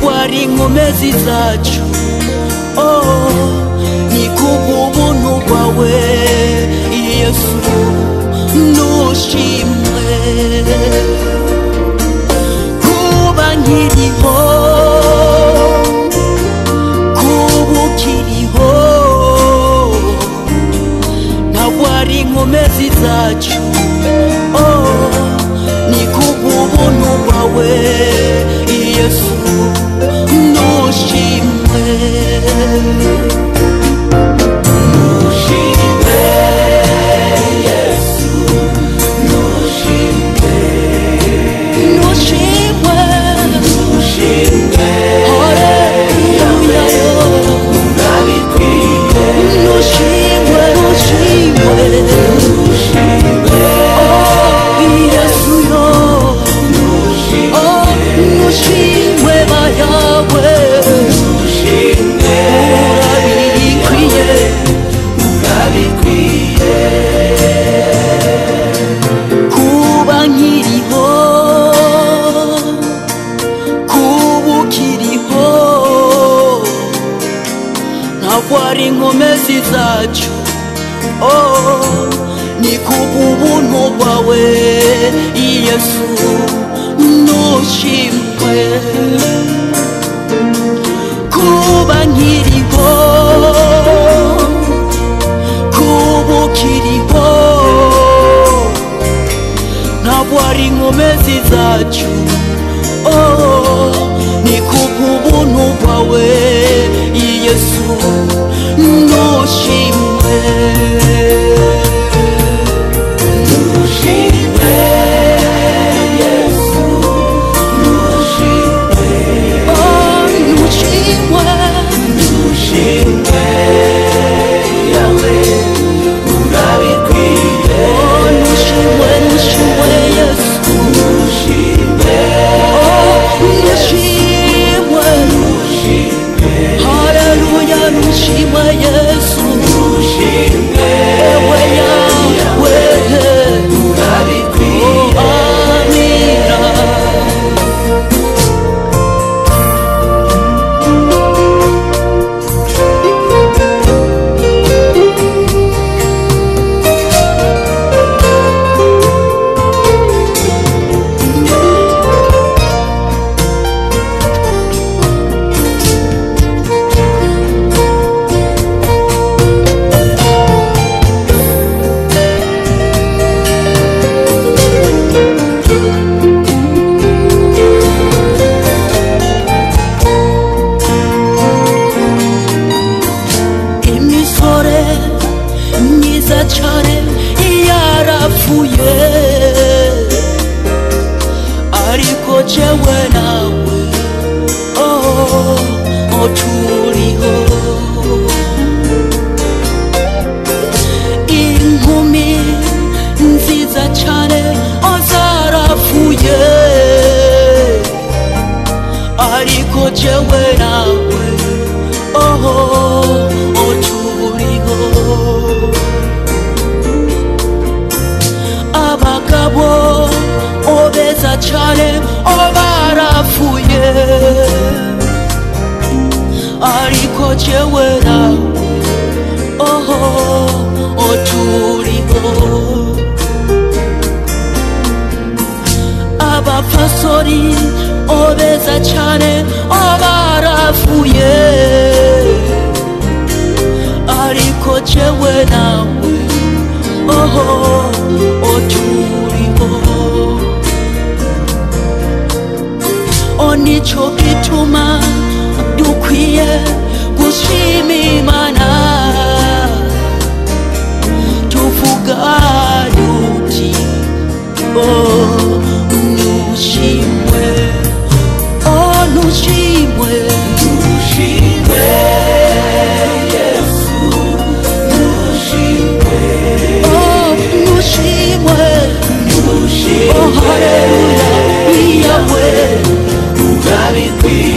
Wari ngomezi zacu, oh, nikubu bunu bawe, Yesu, nushimwe. Kuba nkiriho, kuba ukiriho, na wari ngomezi zacu, oh, nikubu bunu bawe, Yesu. Wari ngomezi zacu, oh, nikubu no bawe, Yesu, nushimwe. Kuba nkiriho, kuba ukiriho, na wari ngomezi zacu, oh, nikubu no bawe, Yesu. No shame. Sorry, oh, there's a channel, oh, barafuye. Ariko chewe nawe, oh, oturiho. Onicho kituma dukwi. Oh, hallelujah, we are well.